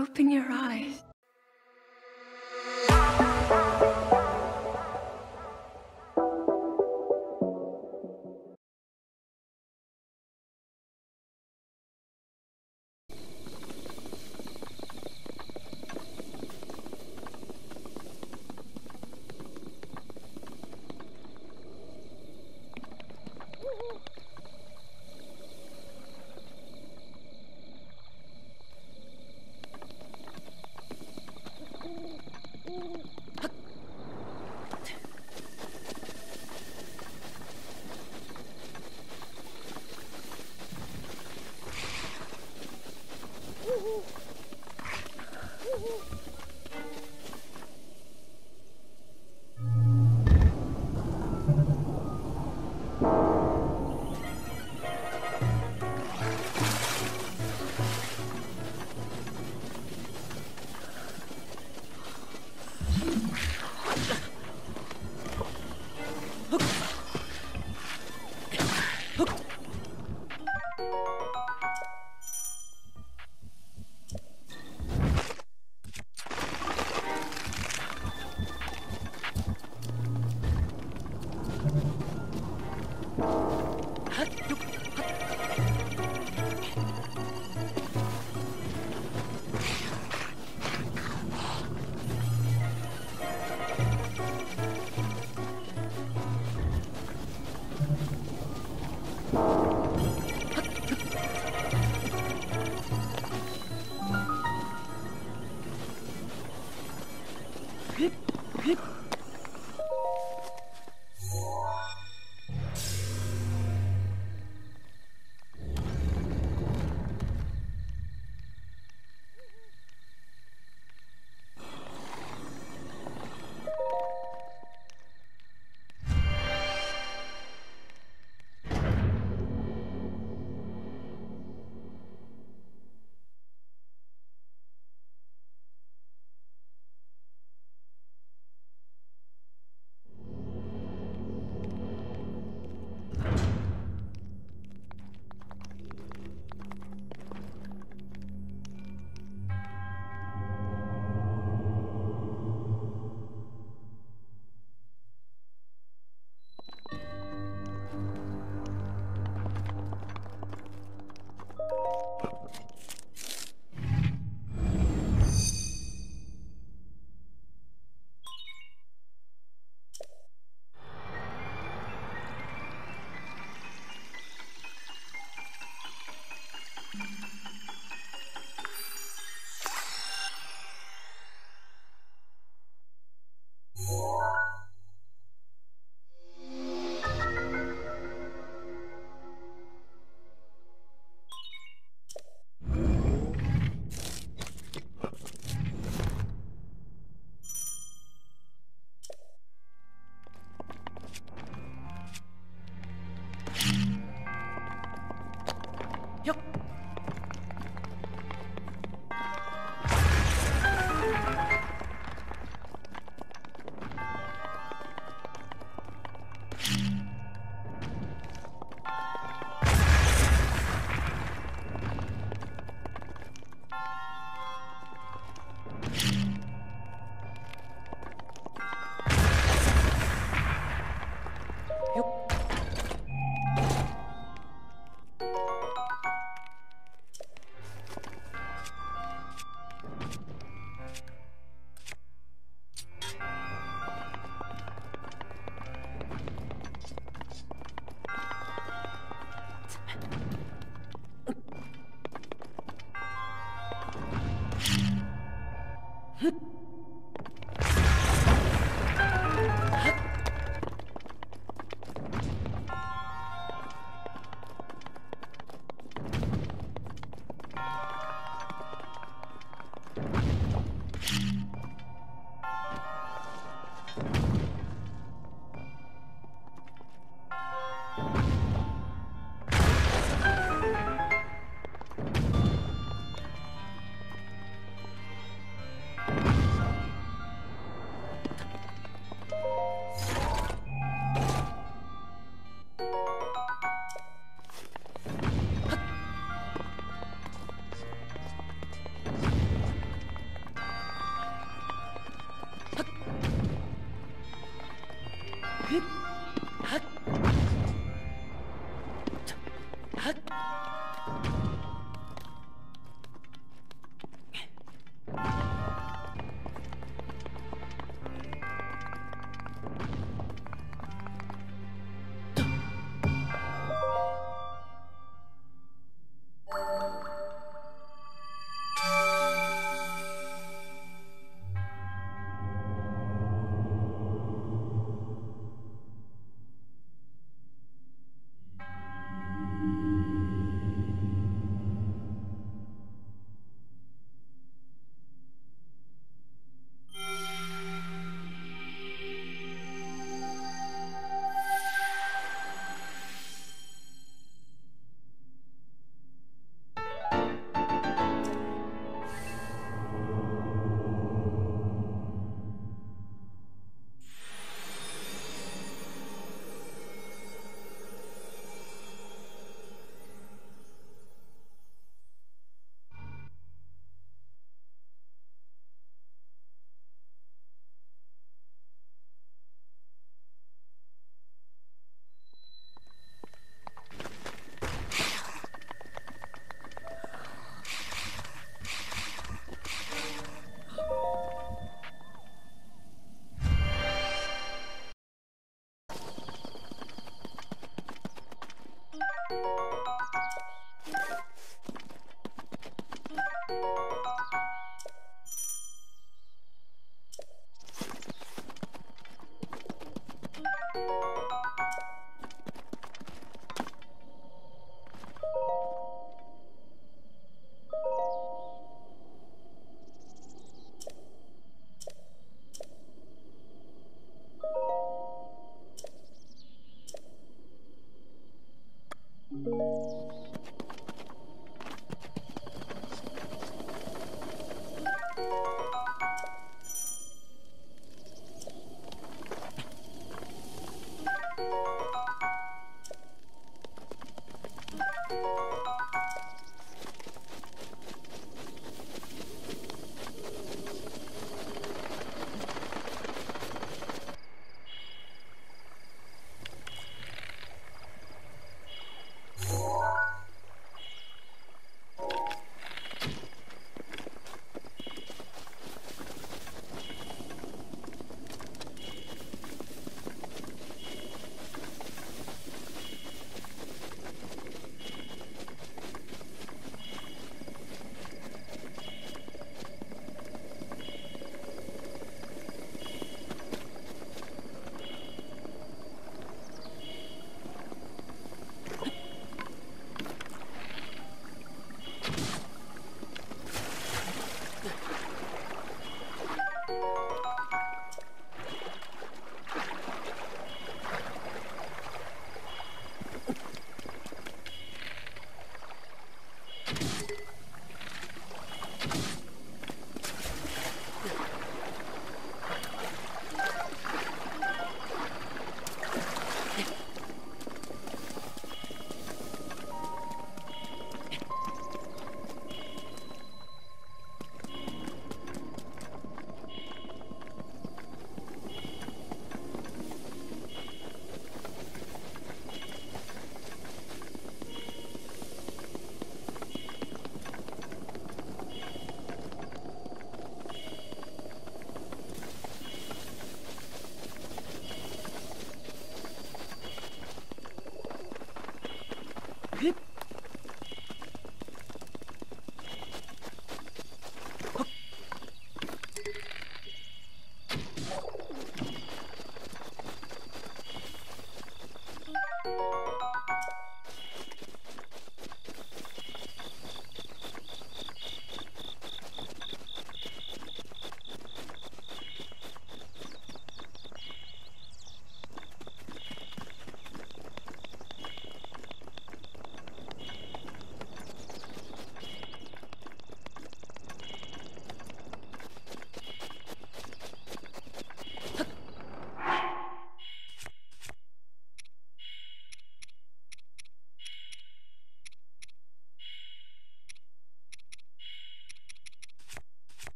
Open your eyes.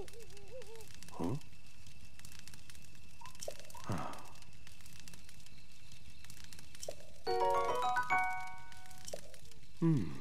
嗯？啊！嗯。